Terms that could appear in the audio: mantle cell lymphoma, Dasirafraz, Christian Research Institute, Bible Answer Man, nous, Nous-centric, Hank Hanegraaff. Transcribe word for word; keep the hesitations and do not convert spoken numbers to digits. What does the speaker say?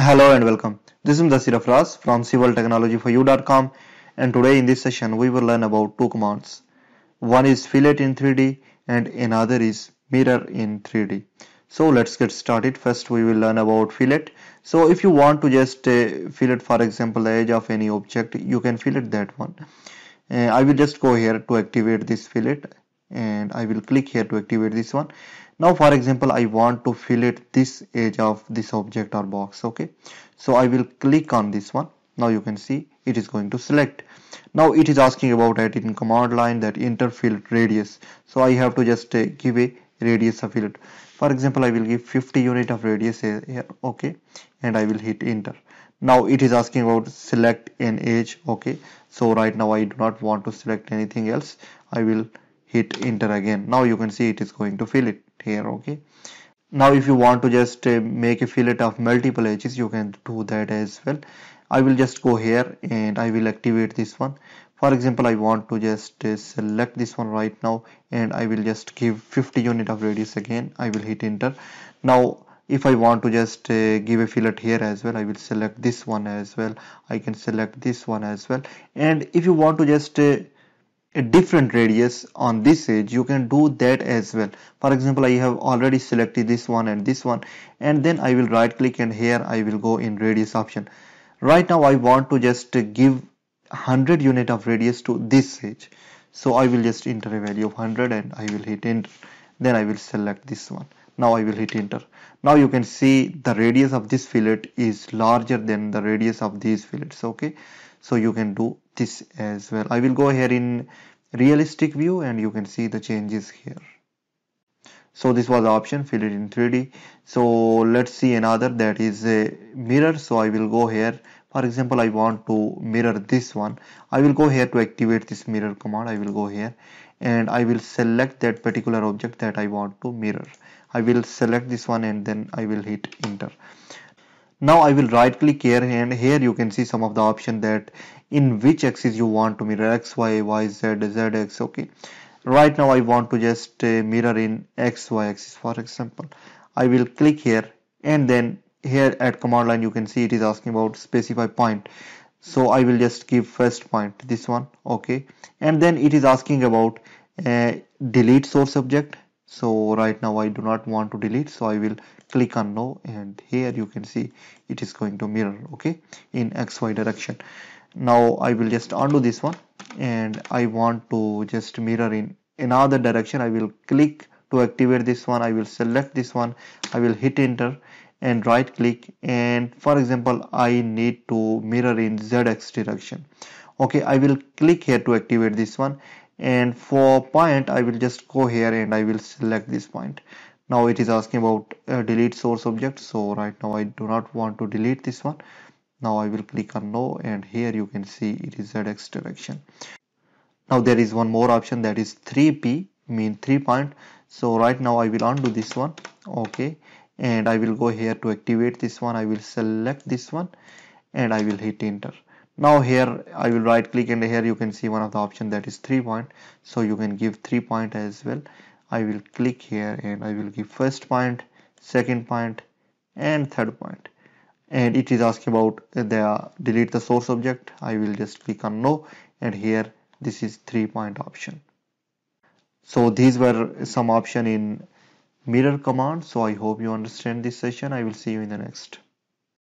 Hello and welcome. This is Dasirafraz from Civil Technology for U dot com, and today in this session we will learn about two commands. One is fillet in three D and another is mirror in three D. So let's get started. First we will learn about fillet. So if you want to just uh, fillet, for example, the edge of any object, you can fillet that one. Uh, I will just go here to activate this fillet, and I will click here to activate this one. Now for example, I want to fillet this edge of this object or box. Okay, so I will click on this one. Now you can see it is going to select. Now it is asking about it in command line, that enter fillet radius. So I have to just uh, give a radius of fillet. For example, I will give fifty unit of radius here. Okay, and I will hit enter. Now it is asking about select an edge. Okay, so right now I do not want to select anything else. I will hit enter again. Now you can see it is going to fillet here. Okay, now if you want to just uh, make a fillet of multiple edges, you can do that as well. I will just go here and I will activate this one. For example, I want to just uh, select this one right now, and I will just give fifty unit of radius again. I will hit enter. Now if I want to just uh, give a fillet here as well, I will select this one as well. I can select this one as well. And if you want to just uh, a different radius on this edge, you can do that as well. For example, I have already selected this one and this one, and then I will right click, and here I will go in radius option. Right now I want to just give one hundred unit of radius to this edge, so I will just enter a value of one hundred and I will hit enter. Then I will select this one. Now I will hit enter. Now you can see the radius of this fillet is larger than the radius of these fillets. Okay, so you can do this as well. I will go here in realistic view, and you can see the changes here. So this was the option, fillet in three D. So let's see another, that is a mirror. So I will go here. For example, I want to mirror this one. I will go here to activate this mirror command. I will go here and I will select that particular object that I want to mirror. I will select this one and then I will hit enter. Now I will right click here, and here you can see some of the option, that in which axis you want to mirror, x, y, y, z, z, x. Okay, right now I want to just uh, mirror in x, y axis, for example. I will click here, and then here at command line you can see it is asking about specify point. So I will just give first point, this one. Okay, and then it is asking about uh, delete source object. So right now I do not want to delete, so I will click on no, and here you can see it is going to mirror, okay, in X Y direction. Now I will just undo this one, and I want to just mirror in another direction. I will click to activate this one. I will select this one. I will hit enter and right click, and for example I need to mirror in Z X direction. Okay, I will click here to activate this one, and for point I will just go here and I will select this point. Now it is asking about uh, delete source object. So right now I do not want to delete this one. Now I will click on no, and here you can see it is Z X direction. Now there is one more option, that is three P, mean three point. So right now I will undo this one. Okay, and I will go here to activate this one. I will select this one and I will hit enter. Now here I will right click, and here you can see one of the option, that is three point. So you can give three point as well. I will click here and I will give first point, second point and third point. And it is asking about the delete the source object. I will just click on no, and here this is three point option. So these were some option in mirror command. So I hope you understand this session. I will see you in the next.